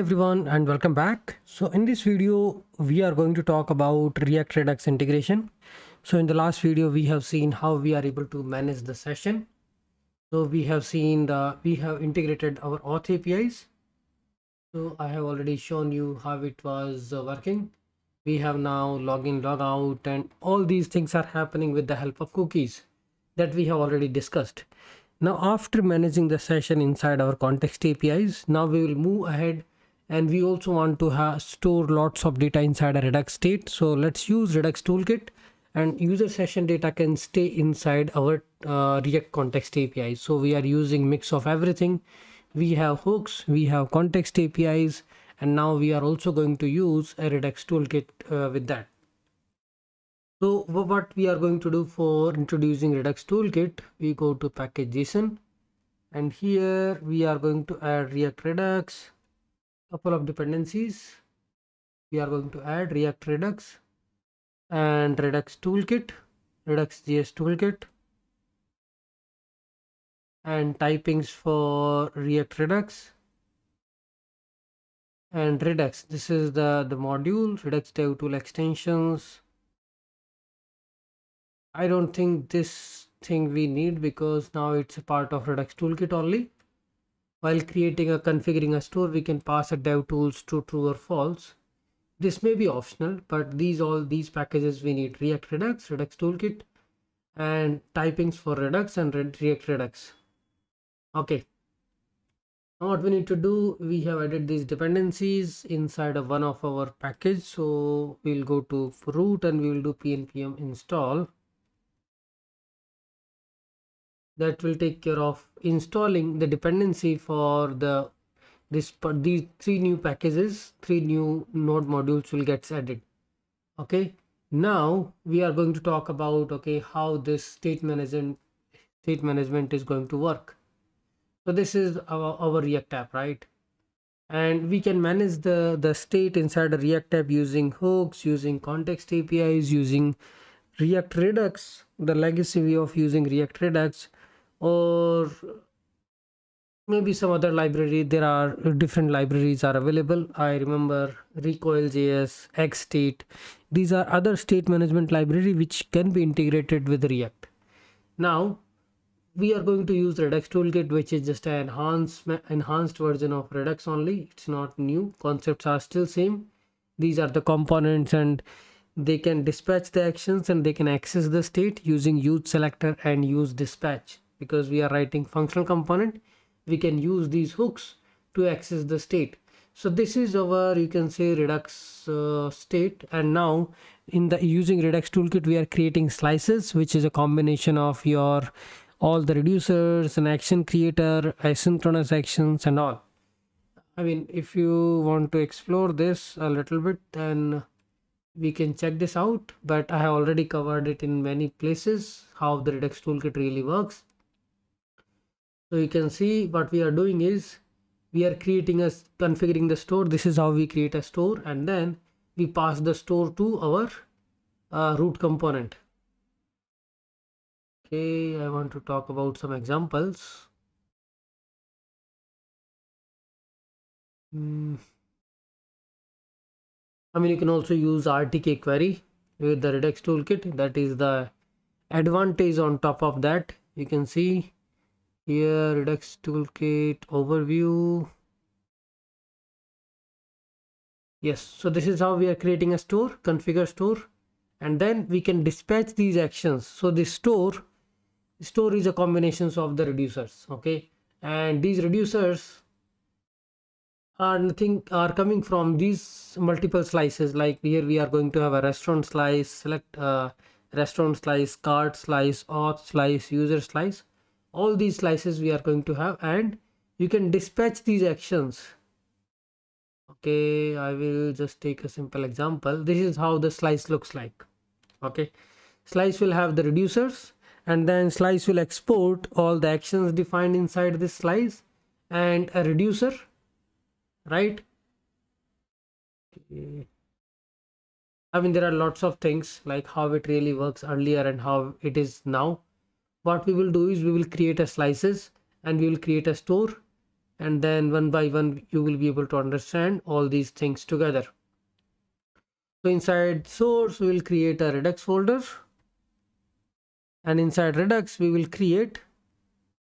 everyone and welcome back. So in this video we are going to talk about React Redux integration. So in the last video we have seen how we are able to manage the session. So we have seen we have integrated our auth APIs. So I have already shown you how it was working. We have now login, log out, and all these things are happening with the help of cookies that we have already discussed. Now after managing the session inside our context APIs, now we will move ahead and we also want to store lots of data inside a Redux state. So let's use Redux Toolkit, and user session data can stay inside our React context API. So we are using mix of everything. We have hooks, we have context APIs, and now we are also going to use a Redux Toolkit with that. So what we are going to do for introducing Redux Toolkit, we go to package.json, and here we are going to add React Redux, couple of dependencies. We are going to add React Redux and Redux Toolkit, Redux.js Toolkit, and typings for React Redux and Redux. This is the module, Redux dev tool extensions. I don't think this thing we need because now it's a part of Redux Toolkit only. While creating or configuring a store, we can pass a dev tools to true or false. This may be optional, but all these packages we need: React Redux, Redux Toolkit, and typings for Redux and React Redux. Okay. Now what we need to do, we have added these dependencies inside of one of our package. So we'll go to root and we will do PNPM install. That will take care of installing the dependency for these three new packages. Three new node modules will get added. Okay, now we are going to talk about how this state management is going to work. So this is our React app, right? And we can manage the state inside a React app using hooks, using context APIs, using React Redux, the legacy way of using React Redux, or maybe some other library. There are different libraries are available. I remember Recoil.js, Xstate. These are other state management library which can be integrated with React. Now we are going to use Redux Toolkit, which is just an enhanced version of Redux only. It's not new. Concepts are still same. These are the components, and they can dispatch the actions and they can access the state using use selector and use dispatch. Because we are writing functional component, we can use these hooks to access the state. So this is our, you can say, Redux state. And now using Redux Toolkit, we are creating slices, which is a combination of all the reducers, an action creator, asynchronous actions, and all. I mean, if you want to explore this a little bit, then we can check this out, but I have already covered it in many places how the Redux Toolkit really works. So you can see what we are doing is we are configuring the store. This is how we create a store, and then we pass the store to our root component. Okay, I want to talk about some examples. I mean, you can also use RTK Query with the Redux Toolkit. That is the advantage on top of that. You can see here Redux Toolkit overview. Yes, so this is how we are creating a store, configure store, and then we can dispatch these actions. So this store is a combination of the reducers, okay? And these reducers are coming from these multiple slices. Like here we are going to have a restaurant slice, select restaurant slice, cart slice, auth slice, user slice. All these slices we are going to have, and you can dispatch these actions. Okay, I will just take a simple example. This is how the slice looks like. Okay, slice will have the reducers, and then slice will export all the actions defined inside this slice and a reducer, right? I mean, there are lots of things like how it really works earlier and how it is now. What we will do is we will create a slices and we will create a store, and then one by one you will be able to understand all these things together. So inside source we will create a Redux folder, and inside Redux we will create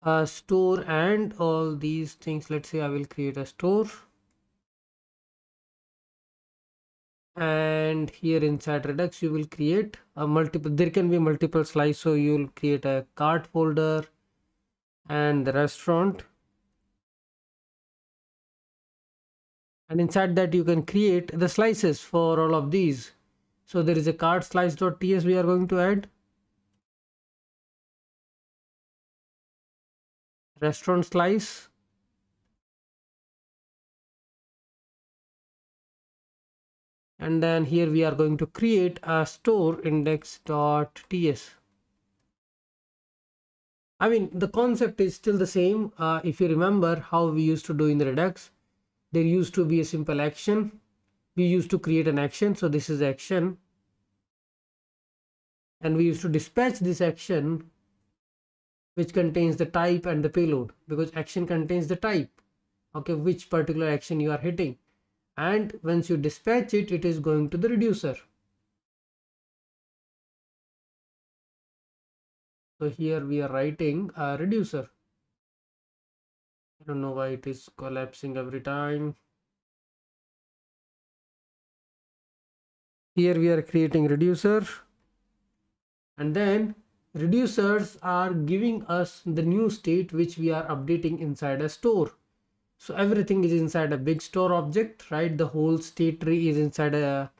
a store and all these things. Let's say I will create a store, and here inside Redux you will create a multiple, there can be multiple slices, so you will create a cart folder and the restaurant, and inside that you can create the slices for all of these. So there is a cart slice.ts we are going to add, restaurant slice, and then here we are going to create a store index.ts. I mean, the concept is still the same. If you remember how we used to do in Redux, there used to be a simple action. We used to create an action, so this is action, and we used to dispatch this action which contains the type and the payload, because action contains the type, okay, which particular action you are hitting, and once you dispatch it, it is going to the reducer. So here we are writing a reducer. I don't know why it is collapsing every time. Here we are creating reducer, and then reducers are giving us the new state which we are updating inside a store. So everything is inside a big store object, right? The whole state tree is inside a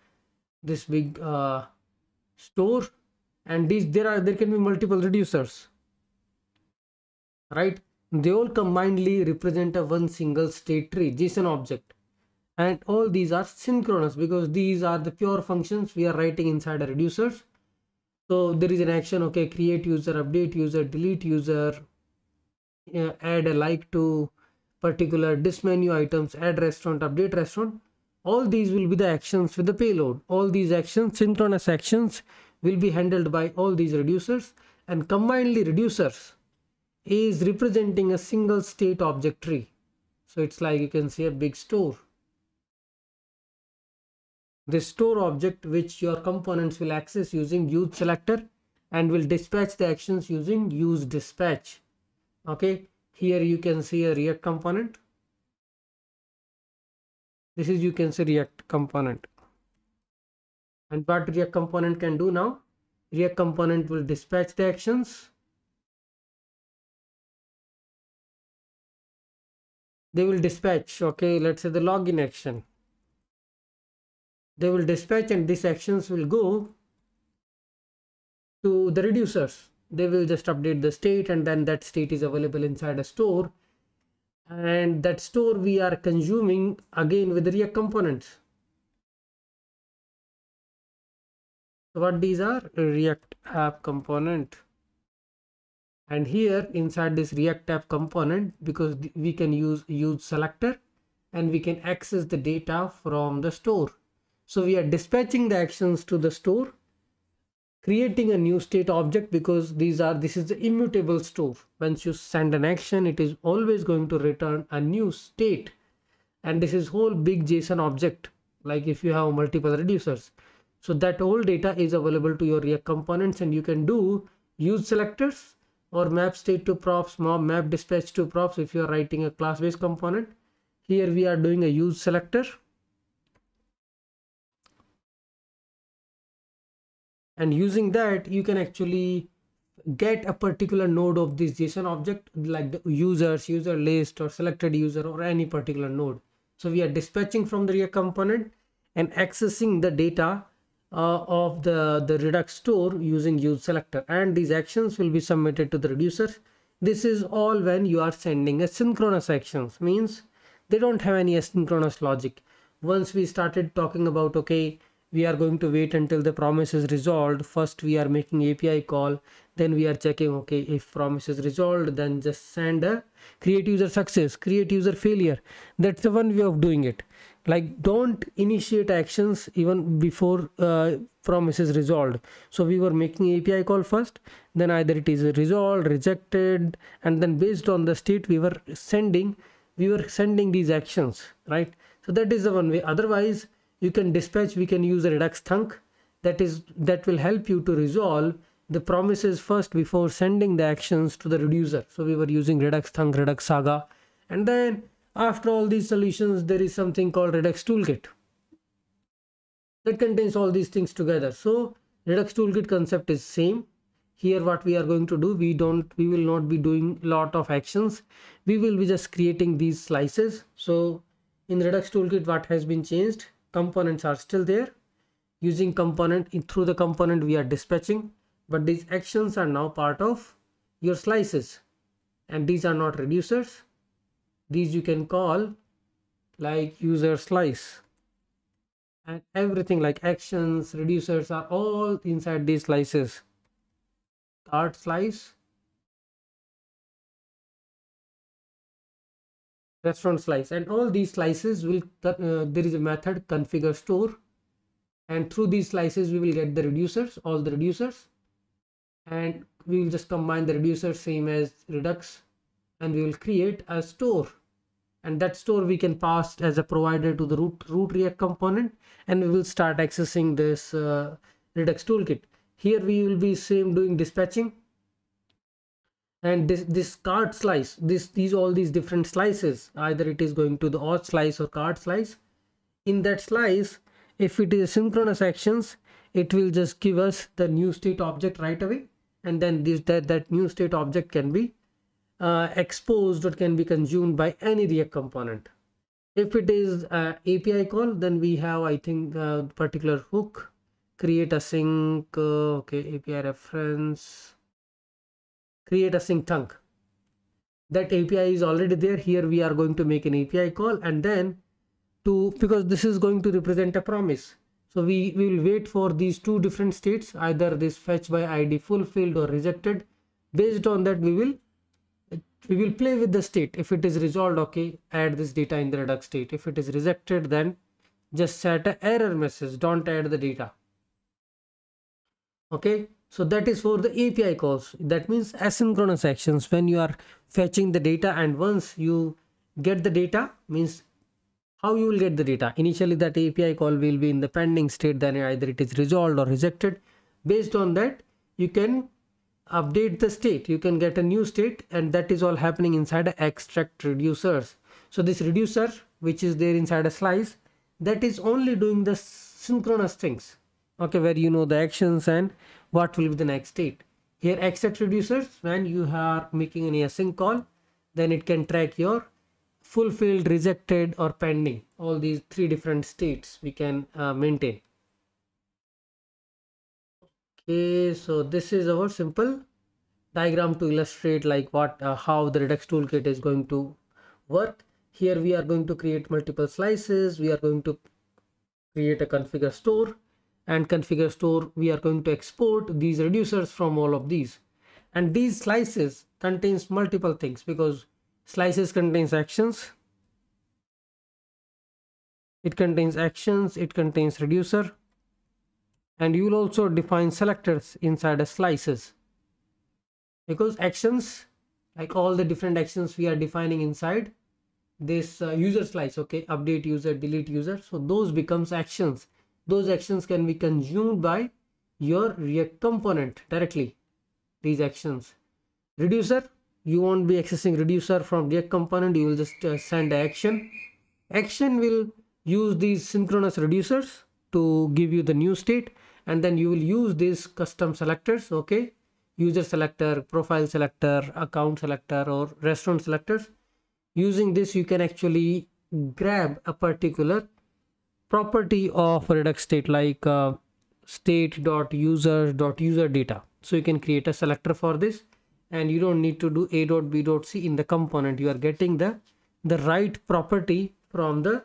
this big store, and these there can be multiple reducers, right? They all combinedly represent a one single state tree JSON object, and all these are synchronous because these are the pure functions we are writing inside a reducers. So there is an action, okay, create user, update user, delete user, add a like to particular disk menu items, add restaurant, update restaurant. All these will be the actions with the payload. All these actions, synchronous actions, will be handled by all these reducers, and combinedly reducers is representing a single state object tree. So it's like you can see a big store. This store object which your components will access using use selector and will dispatch the actions using use dispatch. Okay, here you can see a React component. This is, you can see, React component. And what React component can do now, React component will dispatch the actions. They will dispatch, okay, let's say the login action. They will dispatch, and these actions will go to the reducers. They will just update the state, and then that state is available inside a store, and that store we are consuming again with the React components. So what these are? React app component. And here inside this React app component, because we can use selector and we can access the data from the store. So we are dispatching the actions to the store, creating a new state object, because this is the immutable store. Once you send an action, it is always going to return a new state, and this is whole big JSON object, like if you have multiple reducers. So that whole data is available to your React components, and you can do use selectors or map state to props, map dispatch to props if you are writing a class-based component. Here we are doing a use selector, and using that you can actually get a particular node of this JSON object, like the users, user list, or selected user, or any particular node. So we are dispatching from the React component and accessing the data of the Redux store using use selector, and these actions will be submitted to the reducers. This is all when you are sending asynchronous actions, means they don't have any asynchronous logic. Once we started talking about, okay, we are going to wait until the promise is resolved, first we are making API call, then we are checking, okay, if promise is resolved, then just send a create user success, create user failure. That's the one way of doing it. Like, don't initiate actions even before promise is resolved. So we were making API call first, then either it is resolved, rejected, and then based on the state we were sending we were sending these actions, right? So that is the one way. Otherwise you can dispatch, we can use a Redux thunk that will help you to resolve the promises first before sending the actions to the reducer. So we were using Redux thunk, Redux saga, and then after all these solutions there is something called Redux Toolkit that contains all these things together. So Redux Toolkit concept is same. Here what we are going to do, we will not be doing lot of actions. We will be just creating these slices. So in Redux Toolkit what has been changed, components are still there. Using component, through the component we are dispatching, but these actions are now part of your slices, and these are not reducers. These you can call like user slice, and everything like actions, reducers are all inside these slices. Start slice, restaurant slice, and all these slices will there is a method configure store, and through these slices we will get the reducers, all the reducers, and we will just combine the reducers same as Redux, and we will create a store, and that store we can pass as a provider to the root React component, and we will start accessing this Redux toolkit. Here we will be same doing dispatching, and this cart slice, all these different slices, either it is going to the auth slice or cart slice. In that slice, if it is synchronous actions, it will just give us the new state object right away, and then that new state object can be exposed or can be consumed by any React component. If it is API call, then we have, I think, a particular hook, create async, okay, API reference, create async thunk. That API is already there. Here we are going to make an API call, and then because this is going to represent a promise, so we will wait for these two different states, either this fetch by ID fulfilled or rejected. Based on that we will play with the state. If it is resolved, okay, add this data in the Redux state. If it is rejected, then just set an error message, don't add the data. Okay, so that is for the API calls. That means asynchronous actions, when you are fetching the data, and once you get the data, means how you will get the data, initially that API call will be in the pending state, then either it is resolved or rejected. Based on that you can update the state, you can get a new state, and that is all happening inside extract reducers. So this reducer which is there inside a slice, that is only doing the synchronous things, okay, where you know the actions and what will be the next state. Here extract reducers, when you are making any async call, then it can track your fulfilled, rejected or pending, all these three different states we can maintain. Okay, so this is our simple diagram to illustrate like how the Redux toolkit is going to work. Here we are going to create multiple slices, we are going to create a configure store, and configure store we are going to export these reducers from all of these, and these slices contains multiple things because slices contains actions, it contains reducer, and you will also define selectors inside as slices, because actions, like all the different actions we are defining inside this user slice, okay, update user, delete user, so those becomes actions. Those actions can be consumed by your React component directly, these actions. Reducer, you won't be accessing reducer from React component, you will just send action. Action will use these synchronous reducers to give you the new state, and then you will use these custom selectors, okay, user selector, profile selector, account selector or restaurant selectors. Using this you can actually grab a particular property of Redux state, like state.user.user data. So you can create a selector for this, and you don't need to do a.b.c in the component. You are getting the right property from the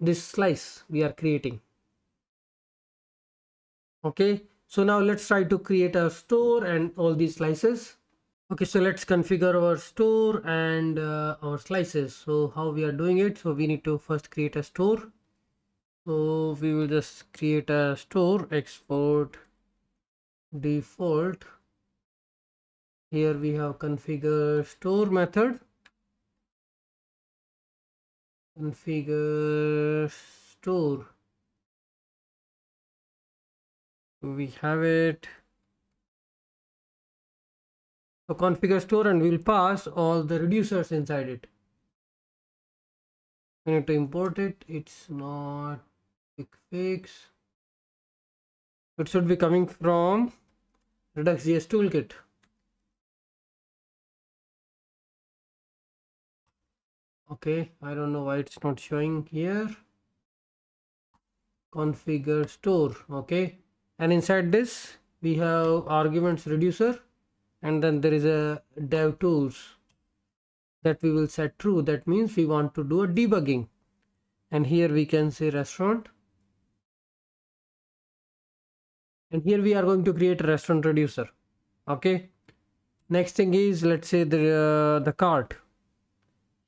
this slice we are creating. Okay, so now let's try to create a store and all these slices. Okay, so let's configure our store and our slices. So how we are doing it, so we need to first create a store. So we will just create a store, export default. Here we have configure store method, configure store. We have it. So configure store, and we'll pass all the reducers inside it. We need to import it. It's not quick fix. It should be coming from Redux.js toolkit. Okay, I don't know why it's not showing here. Configure store. Okay, and inside this we have arguments reducer, and then there is a dev tools that we will set true. That means we want to do a debugging, and here we can say restaurant, and here we are going to create a restaurant reducer. Okay, next thing is, let's say the cart.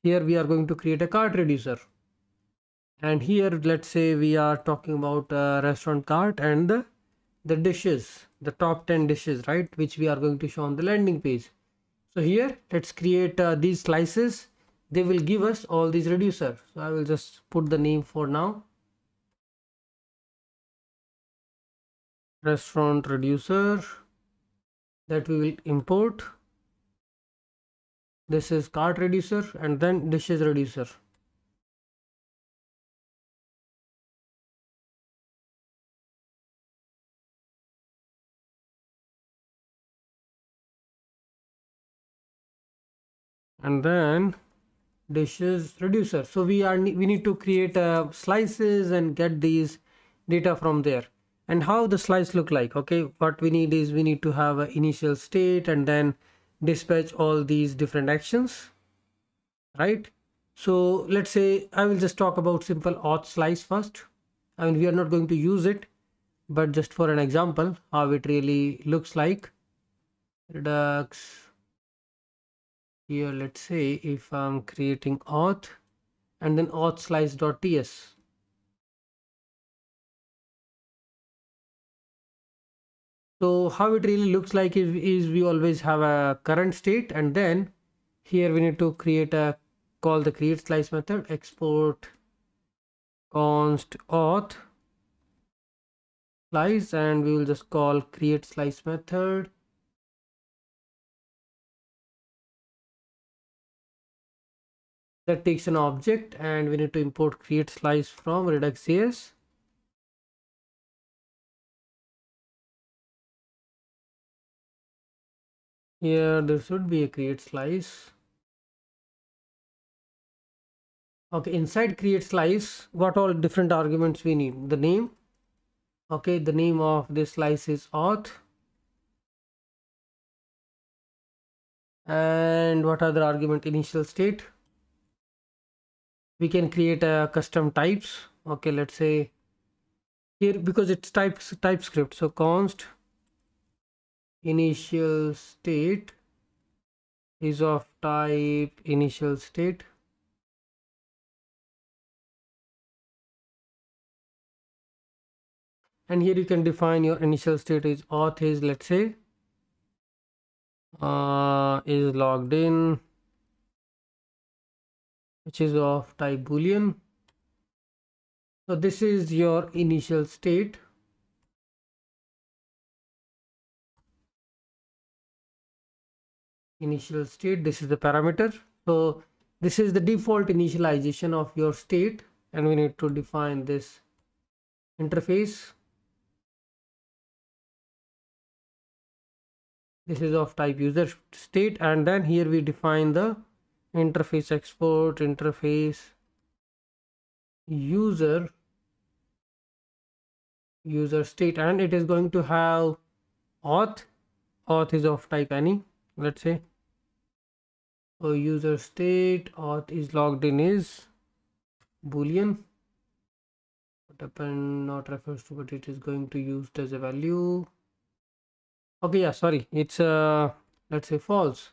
Here we are going to create a cart reducer, and here let's say we are talking about a restaurant cart and the dishes, the top 10 dishes, right, which we are going to show on the landing page. So here let's create these slices. They will give us all these reducers. So I will just put the name for now, restaurant reducer, that we will import. This is cart reducer, and then dishes reducer. And then dishes reducer. So we need to create slices and get these data from there. And how the slice look like? Okay, what we need is we need to have an initial state and then dispatch all these different actions, right? So let's say I will just talk about simple auth slice first. I mean, we are not going to use it, but just for an example how it really looks like. Redux. Here let's say if I'm creating auth, and then auth slice.ts. So how it really looks like is we always have a current state, and then here we need to call the create slice method, export const auth slice, and we will just call create slice method. That takes an object, and we need to import create slice from Redux.js. Here there should be a create slice. Okay, inside create slice, what all different arguments we need? The name. Okay, the name of this slice is auth. And what other argument? Initial state. We can create a custom types. Okay, let's say here, because it's TypeScript. So const initial state is of type initial state, and here you can define your initial state is auth is, let's say, is logged in, which is of type boolean. So this is your initial state. Initial state, this is the parameter. So this is the default initialization of your state, and we need to define this interface. This is of type user state, and then here we define the interface export interface user state, and it is going to have auth is of type any, let's say. So user state auth is logged in is boolean, but append not refers to, but it is going to use as a value. Okay, yeah, sorry, it's let's say false,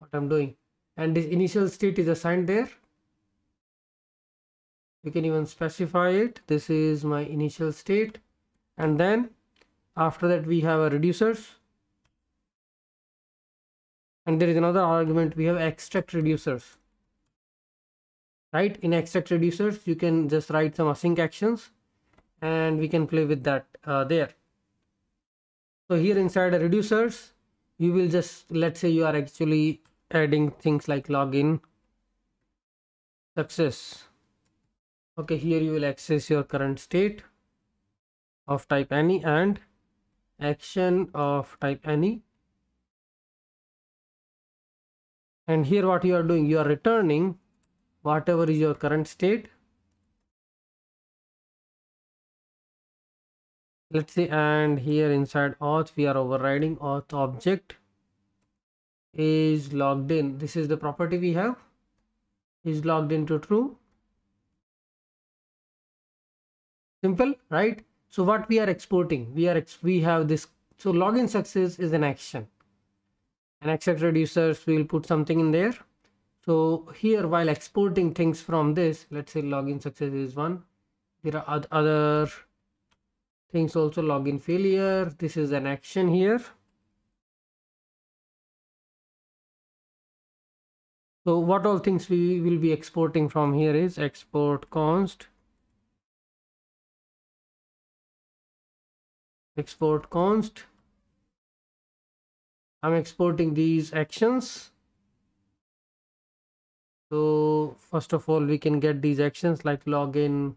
what I'm doing. And this initial state is assigned there. You can even specify it. This is my initial state, and then after that we have a reducers, and there is another argument. We have extract reducers, right? In extract reducers, you can just write some async actions and we can play with that there. So here inside the reducers, you will just, let's say you are actually adding things like login success. Okay, here you will access your current state of type any and action of type any. And here what you are doing, you are returning whatever is your current state. Let's see, and here inside auth, we are overriding auth object is logged in. This is the property we have, is logged into true. Simple, right? So what we are exporting, we have this. So login success is an action. And extract reducers, we will put something in there. So here while exporting things from this, let's say login success is one. There are other things also, login failure. This is an action here. So what all things we will be exporting from here is export const. I'm exporting these actions. So first of all, we can get these actions like login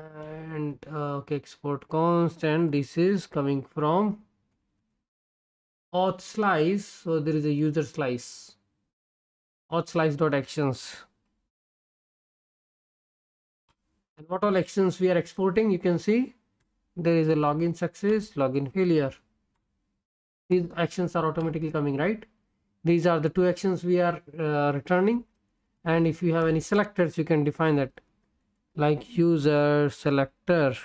and okay, export const, and this is coming from auth slice. So there is a user slice, auth slice dot actions. And what all actions we are exporting, you can see there is a login success, login failure. These actions are automatically coming, right? These are the two actions we are returning. And if you have any selectors, you can define that like user selector.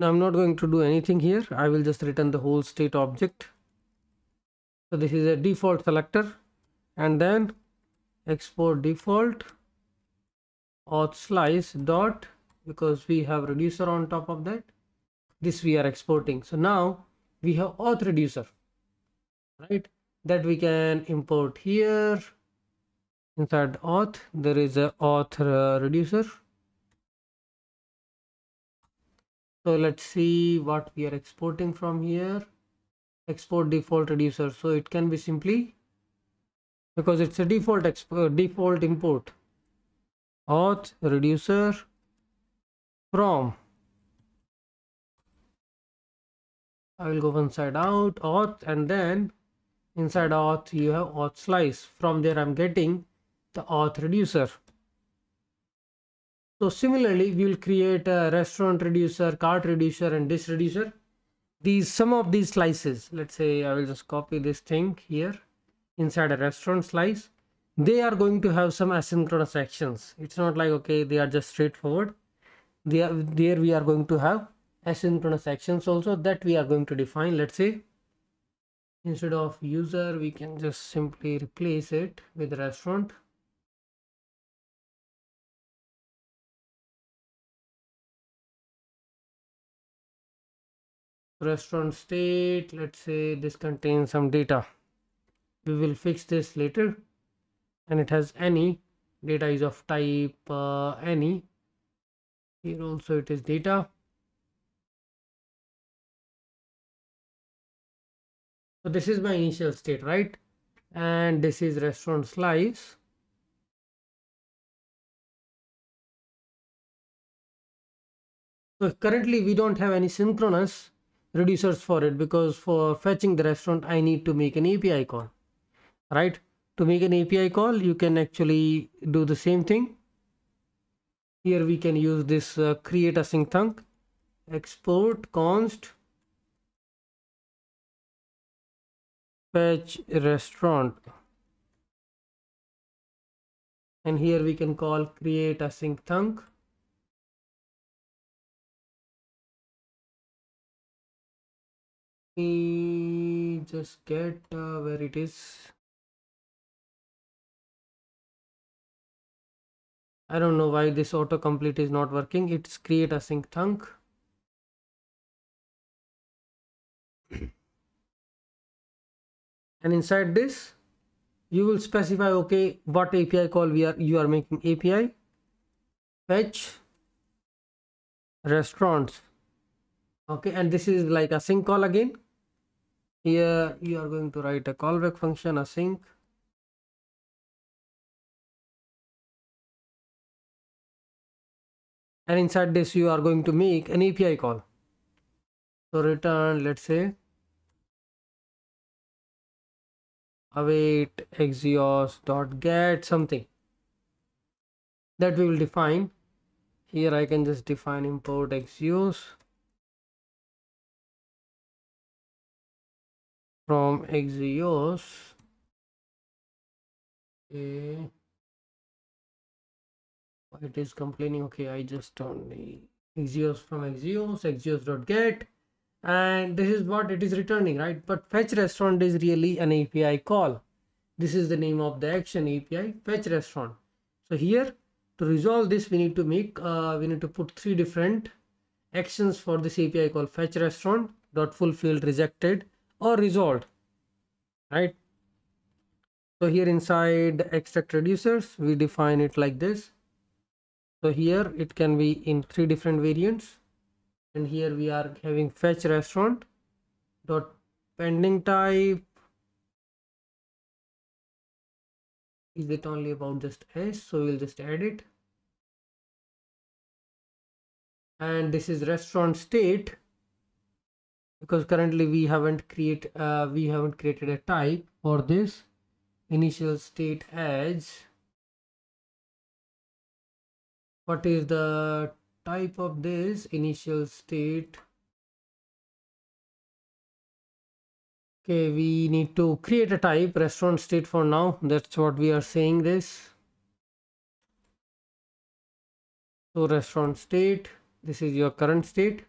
I'm not going to do anything here. I will just return the whole state object. So this is a default selector, and then export default auth slice dot, because we have reducer on top of that, this we are exporting. So now we have auth reducer, right, that we can import here. Inside auth, there is a auth reducer. So let's see what we are exporting from here. Export default reducer. So it can be simply, because it's a default export, default import auth reducer from, I will go one side out, auth, and then inside auth you have auth slice. From there I'm getting the auth reducer. So similarly, we will create a restaurant reducer, cart reducer, and dish reducer. These, some of these slices, let's say I will just copy this thing here inside a restaurant slice. They are going to have some asynchronous actions. It's not like, okay, they are just straightforward. They are, there we are going to have asynchronous actions also that we are going to define. Let's say instead of user, we can just simply replace it with restaurant. Restaurant state, let's say this contains some data. We will fix this later. And it has any, data is of type any. Here also it is data. So this is my initial state, right? And this is restaurant slice. So currently we don't have any synchronous reducers for it, because for fetching the restaurant, I need to make an API call, right? To make an API call, you can actually do the same thing. Here we can use this create async thunk, export const fetch restaurant. And here we can call create async thunk. We just get where it is. I don't know why this autocomplete is not working. It's create async thunk. And inside this, you will specify, okay, what API call you are making. API fetch restaurants, okay, and this is like a sync call again. Here you are going to write a callback function, a sync. And inside this, you are going to make an API call. So return, let's say, await axios.get something that we will define. Here I can just define import axios from axios. Okay. It is complaining. Okay, I just don't need axios from axios, axios.get, and this is what it is returning, right? But fetch restaurant is really an API call. This is the name of the action, API fetch restaurant. So here to resolve this, we need to make put three different actions for this API call: fetch restaurant dot fulfilled, rejected, or resolved, right? So here inside extract reducers, we define it like this. So here it can be in three different variants, and here we are having fetch restaurant dot pending type. Is it only about just S? So we'll just add it, and this is restaurant state, because currently we haven't created a type for this. Initial state as, what is the type of this initial state? Okay, we need to create a type, restaurant state for now. That's what we are saying this. So restaurant state, this is your current state.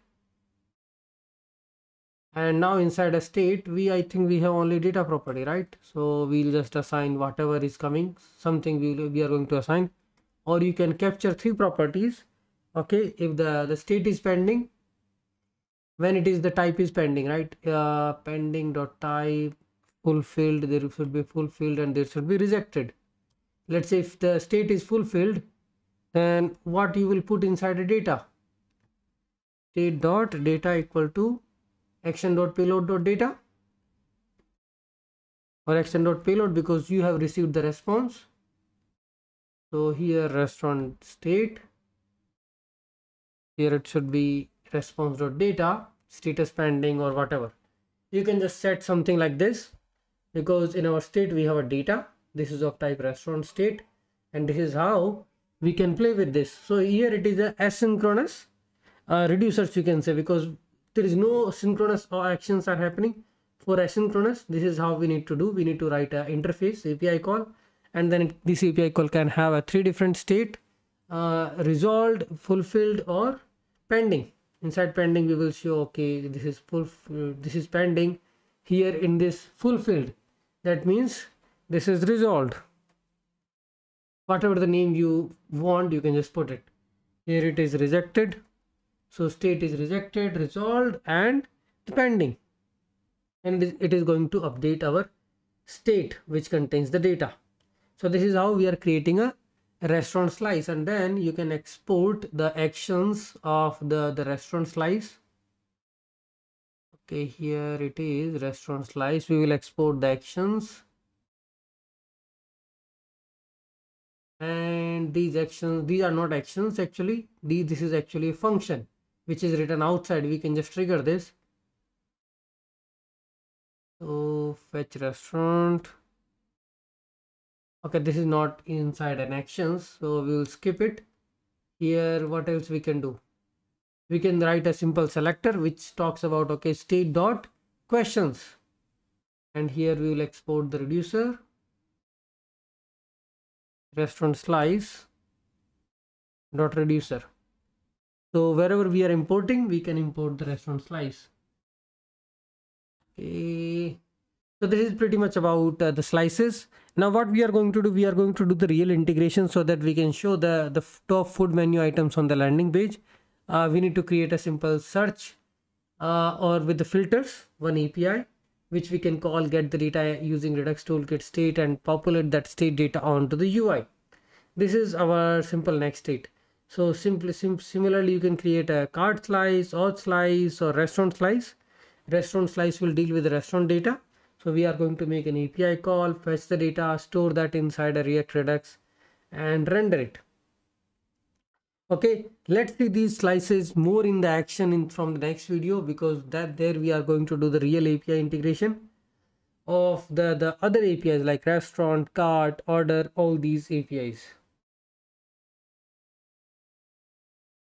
And now inside a state, I think we have only data property, right? So we'll just assign whatever is coming, something we are going to assign. Or you can capture three properties. Okay, if the state is pending, when it is the type is pending, right? Pending dot type fulfilled, there should be fulfilled and there should be rejected. Let's say if the state is fulfilled, then what you will put inside the data? State dot data equal to action dot payload dot data, or action dot payload, because you have received the response. So here restaurant state, here it should be response.data, status pending or whatever. You can just set something like this, because in our state we have a data. This is of type restaurant state, and this is how we can play with this. So here it is a asynchronous reducers, you can say, because there is no synchronous actions are happening. For asynchronous, this is how we need to do. We need to write an interface API call. And then this API call can have a three different state, resolved, fulfilled, or pending. Inside pending, we will show, okay, this is pending. Here in this fulfilled, that means this is resolved. Whatever the name you want, you can just put it. Here it is rejected. So state is rejected, resolved, and pending. And it is going to update our state, which contains the data. So this is how we are creating a restaurant slice, and then you can export the actions of the restaurant slice. Okay, here it is restaurant slice. We will export the actions, and these actions, these are not actions actually. This is actually a function which is written outside. We can just trigger this. So fetch restaurant. Okay, this is not inside an actions, so we will skip it. Here, what else we can do? We can write a simple selector which talks about, okay, state dot questions, and here we will export the reducer restaurant slice dot reducer. So wherever we are importing, we can import the restaurant slice. Okay. So this is pretty much about the slices. Now what we are going to do, we are going to do the real integration so that we can show the top food menu items on the landing page. We need to create a simple search or with the filters, one API. which we can call get the data using Redux Toolkit state and populate that state data onto the UI. This is our simple next state. So similarly, you can create a cart slice, auth slice, or restaurant slice. Restaurant slice will deal with the restaurant data. So we are going to make an API call, fetch the data, store that inside a React Redux, and render it. Okay, let's see these slices more in the action from the next video, because there we are going to do the real API integration of the other APIs like restaurant, cart, order, all these APIs.